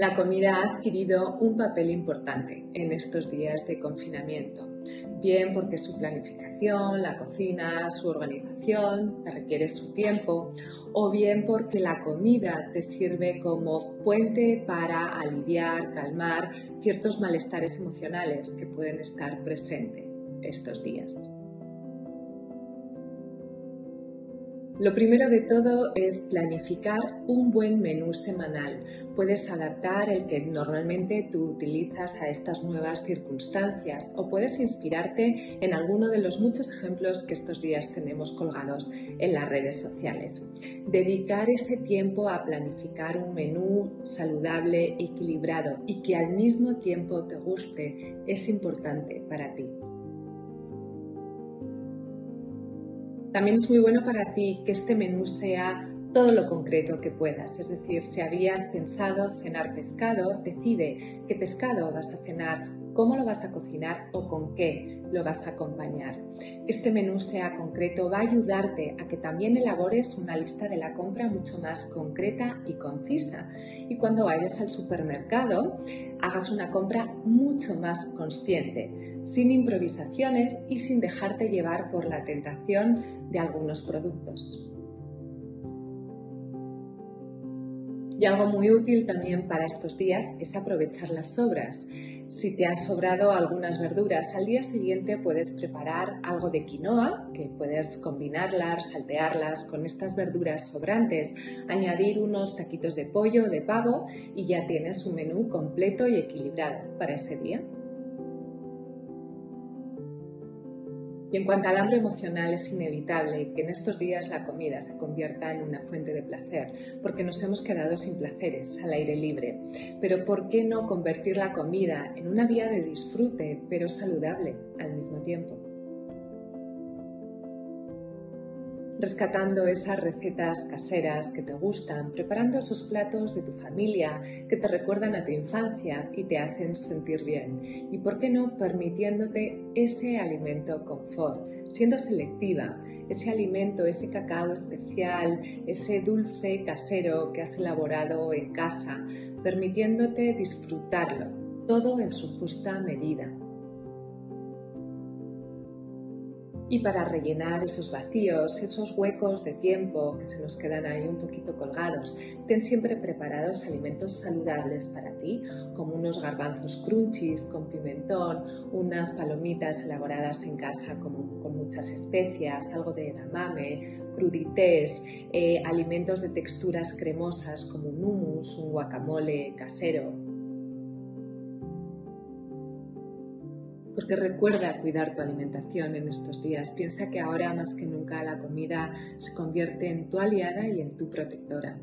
la comida ha adquirido un papel importante en estos días de confinamiento, bien porque su planificación, la cocina, su organización requiere su tiempo, o bien porque la comida te sirve como puente para aliviar, calmar ciertos malestares emocionales que pueden estar presentes estos días. Lo primero de todo es planificar un buen menú semanal. Puedes adaptar el que normalmente tú utilizas a estas nuevas circunstancias o puedes inspirarte en alguno de los muchos ejemplos que estos días tenemos colgados en las redes sociales. Dedicar ese tiempo a planificar un menú saludable, equilibrado y que al mismo tiempo te guste es importante para ti. También es muy bueno para ti que este menú sea todo lo concreto que puedas, es decir, si habías pensado cenar pescado, decide qué pescado vas a cenar, cómo lo vas a cocinar o con qué lo vas a acompañar. Este menú sea concreto va a ayudarte a que también elabores una lista de la compra mucho más concreta y concisa y cuando vayas al supermercado hagas una compra mucho más consciente, sin improvisaciones y sin dejarte llevar por la tentación de algunos productos. Y algo muy útil también para estos días es aprovechar las sobras. Si te han sobrado algunas verduras, al día siguiente puedes preparar algo de quinoa, que puedes combinarlas, saltearlas con estas verduras sobrantes, añadir unos taquitos de pollo o de pavo y ya tienes un menú completo y equilibrado para ese día. Y en cuanto al hambre emocional, es inevitable que en estos días la comida se convierta en una fuente de placer, porque nos hemos quedado sin placeres al aire libre. Pero ¿por qué no convertir la comida en una vía de disfrute, pero saludable al mismo tiempo? Rescatando esas recetas caseras que te gustan, preparando esos platos de tu familia que te recuerdan a tu infancia y te hacen sentir bien. Y por qué no permitiéndote ese alimento confort, siendo selectiva, ese alimento, ese cacao especial, ese dulce casero que has elaborado en casa, permitiéndote disfrutarlo, todo en su justa medida. Y para rellenar esos vacíos, esos huecos de tiempo que se nos quedan ahí un poquito colgados, ten siempre preparados alimentos saludables para ti, como unos garbanzos crunchies con pimentón, unas palomitas elaboradas en casa con muchas especias, algo de edamame, crudités, alimentos de texturas cremosas como un hummus, un guacamole casero. Porque recuerda cuidar tu alimentación en estos días. Piensa que ahora más que nunca la comida se convierte en tu aliada y en tu protectora.